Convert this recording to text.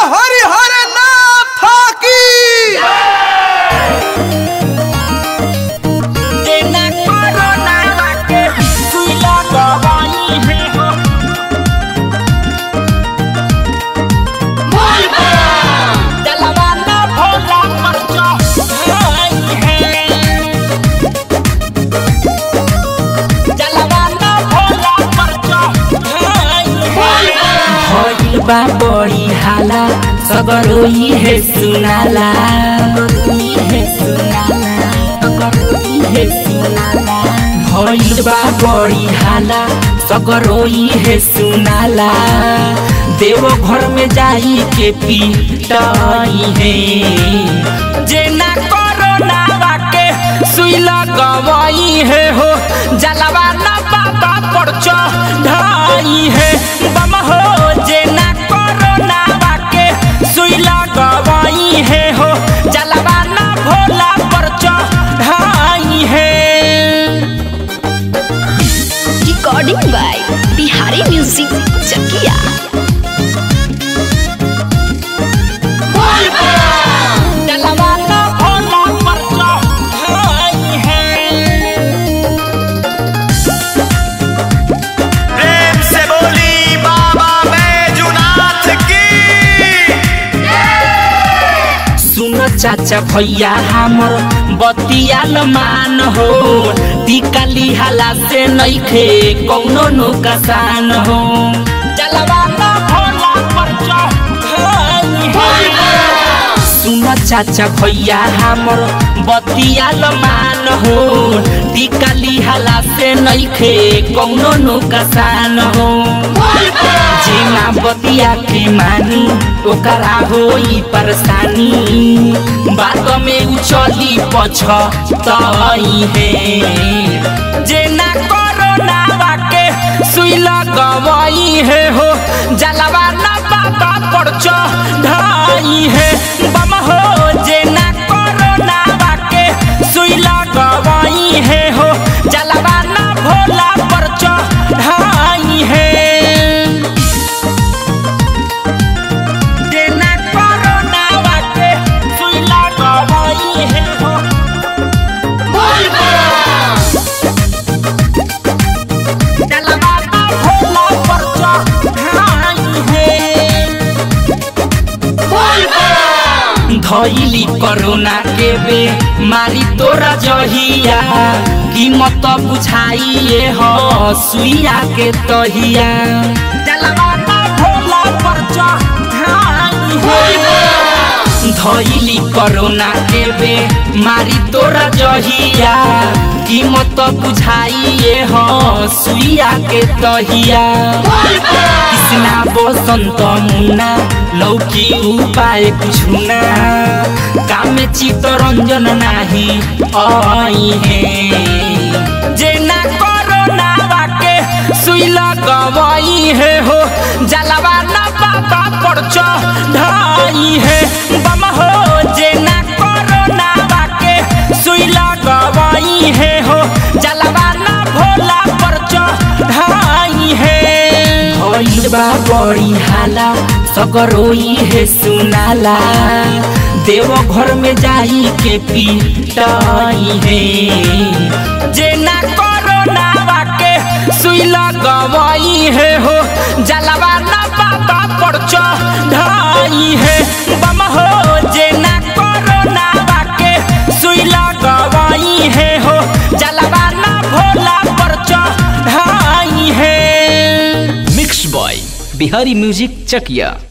हरि हरि नाथा की बड़ी हाला सब रोई है सुनाला भइलबा बड़ी हाला सब रोई है सुनाला देवो घर में जाई के पीटाई है जेना कोरोना वाके सुइला गवाई है हो जलवा ना बाबा पर चढ़ाई है बम हो जेना recording by Bihari music Chakiya. चाचा भैया हमर बतिया न मान हो टिकाली हाला से नइखे कौनो नुकसान हो जलवा ना होला पर चढ़ाई सुन चाचा भैया हमर बतिया न मान हो टिकाली हाला से नइखे कौनो नुकसान हो जिना बतिया के मानी ओकरा होई परेशानी बात में उछली पछताई है जेना कोरोना वाके सुइला गवाई है हो जलवा ना बाबा पर चढ़ाई है बम हो जेना कोरोना वाके सुइला गवाई है हो जलवा ना भोला पर चढ़ाई है धइली कोरोना के बे मारी तोरा जहिया कीमत बुझाइए हो सुइया के तहिया जलवा ना होला पर चढ़ाई है धइली कोरोना के बे मारी तोरा जहिया कीमत बुझाइए हो सुइया के तहिया कृष्णा बसंत मुन्ना लौकी उपाय कुछ ना काम चित्तरंजन नहीं आई है जेना कोरोना वाके सुइला गवाई है हो जलवा ना बाबा पर चढ़ाई है बम हो जेना कोरोना वाके सुइला गवाई है हो जलवा ना भोला पर चढ़ाई है भइलबा बड़ी हाला सगरोई है सुनाला देव घर में जाई के पीटाई है जेना कोरोना वाके सुइला गवाई है हो जलवा ना बाबा पर चढ़ाई है बम हो जेना कोरोना वाके सुइला गवाई है हो जलवा ना भोला पर चढ़ाई है। Mix boy Bihari music Chakiya.